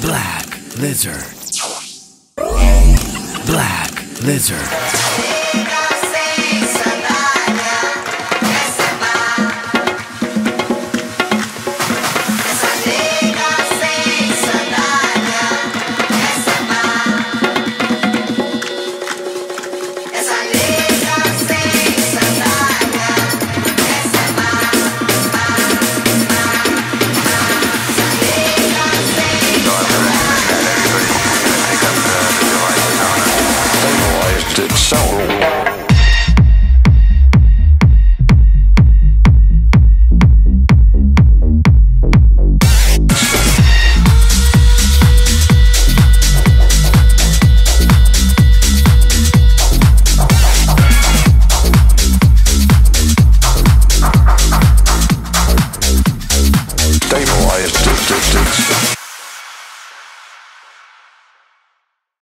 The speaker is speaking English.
Black Lizard. Black Lizard.